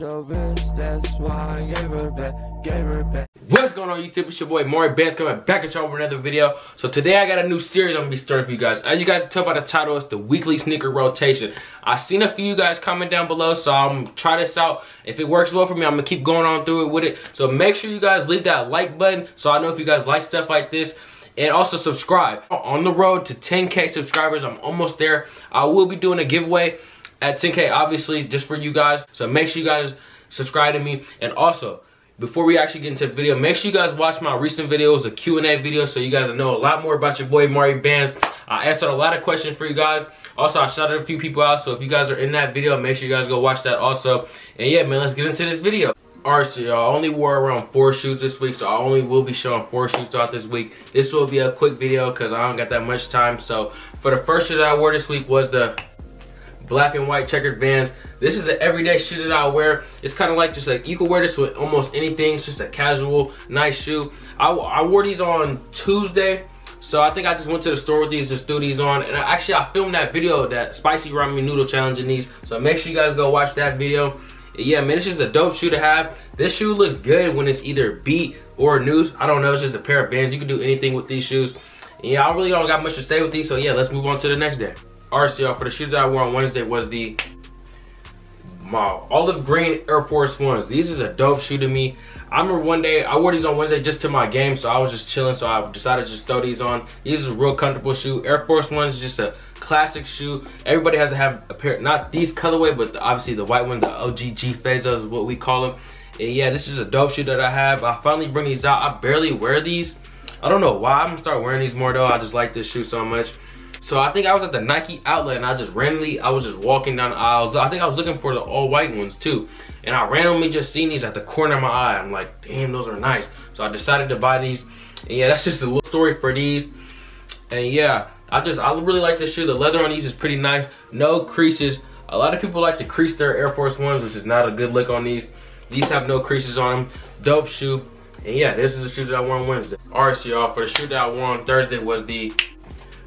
about your bitch, that's why I gave her back, What's going on YouTube? It's your boy Mari Bandz coming back at y'all with another video. So today I got a new series I'm going to be starting for you guys. As you guys can tell by the title, it's the weekly sneaker rotation. I've seen a few of you guys comment down below, so I'm going to try this out. If it works well for me, I'm going to keep going on through it with it. So make sure you guys leave that like button so I know if you guys like stuff like this. And also subscribe. On the road to 10K subscribers, I'm almost there. I will be doing a giveaway at 10K, obviously, just for you guys. So make sure you guys subscribe to me. And also, before we actually get into the video, make sure you guys watch my recent videos, the Q&A video, so you guys know a lot more about your boy Mari Bandz. I answered a lot of questions for you guys. Also, I shouted a few people out, so if you guys are in that video, make sure you guys go watch that also. And yeah, man, let's get into this video. Alright, so y'all, I only wore around 4 shoes this week, so I only will be showing 4 shoes throughout this week. This will be a quick video because I don't got that much time. So for the first shoe that I wore this week was the black and white checkered Vans. This is an everyday shoe that I wear. It's kind of like just like you can wear this with almost anything. It's just a casual, nice shoe. I wore these on Tuesday. So I think I just went to the store with these, just threw these on. And I filmed that video, that spicy ramen noodle challenge in these. So make sure you guys go watch that video. Yeah, man, this is a dope shoe to have. This shoe looks good when it's either beat or new. I don't know, it's just a pair of Vans. You can do anything with these shoes. Yeah, I really don't got much to say with these, so yeah, let's move on to the next day. Alright, so y'all, for the shoes that I wore on Wednesday was the olive green Air Force Ones. These is a dope shoe to me. I remember one day, I wore these on Wednesday just to my game, so I was just chilling, so I decided to just throw these on. These is a real comfortable shoe. Air Force Ones is just a classic shoe. Everybody has to have a pair, not these colorway, but obviously the white one, the OGG Fezos is what we call them. And yeah, this is a dope shoe that I have. I finally bring these out. I barely wear these. I don't know why. I'm gonna start wearing these more though. I just like this shoe so much. So I think I was at the Nike outlet and I was just walking down the aisles. I think I was looking for the all white ones too. And I randomly just seen these at the corner of my eye. I'm like, damn, those are nice. So I decided to buy these. And yeah, that's just a little story for these. And yeah, I really like this shoe. The leather on these is pretty nice. No creases. A lot of people like to crease their Air Force Ones, which is not a good look on these. These have no creases on them. Dope shoe. And yeah, this is the shoe that I wore on Wednesday. Alright, so y'all, for the shoe that I wore on Thursday was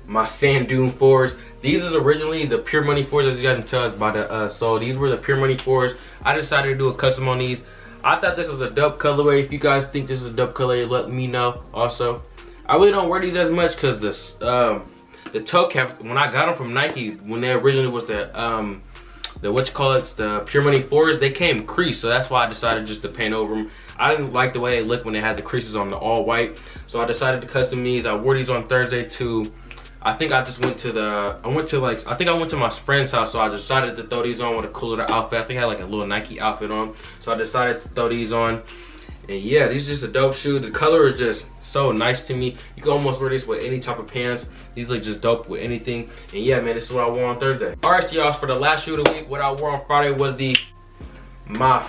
my Sand Dune 4s. These is originally the Pure Money 4s, as you guys can tell us by the sole. These were the Pure Money 4s. I decided to do a custom on these. I thought this was a dope colorway. If you guys think this is a dope colorway, let me know also. I really don't wear these as much because the toe caps, when I got them from Nike, when they originally was the Pure Money 4s, they came creased, so that's why I decided just to paint over them. I didn't like the way they looked when they had the creases on the all white, so I decided to custom these. I wore these on Thursday too. I think I just went to I went to my friend's house, so I decided to throw these on with a cooler outfit. I think I had like a little Nike outfit on, so I decided to throw these on. And yeah, these are just a dope shoe. The color is just so nice to me. You can almost wear this with any type of pants. These look just dope with anything. And yeah, man, this is what I wore on Thursday. Alright, so y'all, for the last shoe of the week, what I wore on Friday was my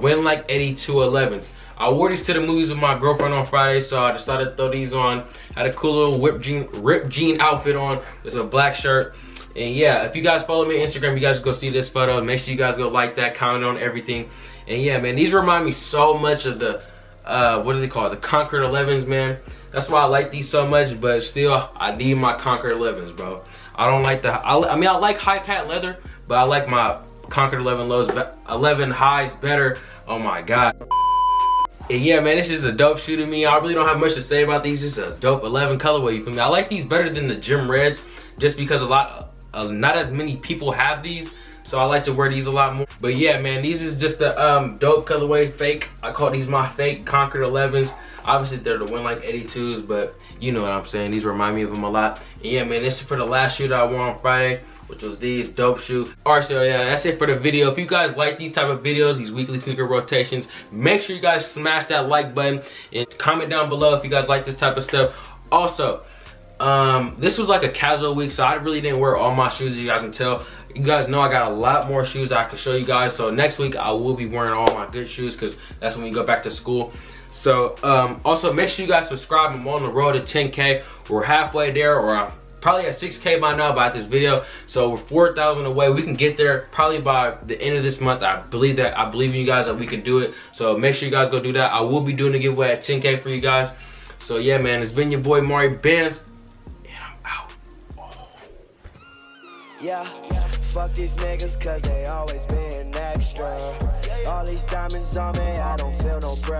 Win Like Eddie 211s. I wore these to the movies with my girlfriend on Friday, so I decided to throw these on. Had a cool little ripped jean outfit on. There's a black shirt. And yeah, if you guys follow me on Instagram, you guys go see this photo. Make sure you guys go like that, comment on everything. And yeah, man, these remind me so much of the, the Concord 11s, man. That's why I like these so much, but still, I need my Concord 11s, bro. I don't like I mean, I like high pat leather, but I like my Concord 11 highs better. Oh my God. And yeah, man, this is a dope shoe to me. I really don't have much to say about these. Just a dope 11 colorway, you feel me? I like these better than the gym reds, just because not as many people have these, so I like to wear these a lot more. But yeah, man, these is just the dope colorway, fake. I call these my fake Concord 11s. Obviously, they're the Win Like Eddie 2s, but you know what I'm saying. These remind me of them a lot. And yeah, man, this is for the last shoe that I wore on Friday, which was these dope shoes. Alright, so yeah, that's it for the video. If you guys like these type of videos, these weekly sneaker rotations, make sure you guys smash that like button and comment down below if you guys like this type of stuff. Also, this was like a casual week, so I really didn't wear all my shoes, as you guys can tell. You guys know I got a lot more shoes I can show you guys, so next week I will be wearing all my good shoes because that's when we go back to school. So, also make sure you guys subscribe. I'm on the road to 10K. We're halfway there, or I'm probably at 6K by now by this video, so we're 4,000 away. We can get there probably by the end of this month. I believe in you guys that we can do it, so make sure you guys go do that. I will be doing a giveaway at 10K for you guys. So yeah, man, it's been your boy Mari Bandz. Yeah, fuck these niggas cause they always been extra. All these diamonds on me, I don't feel no breath.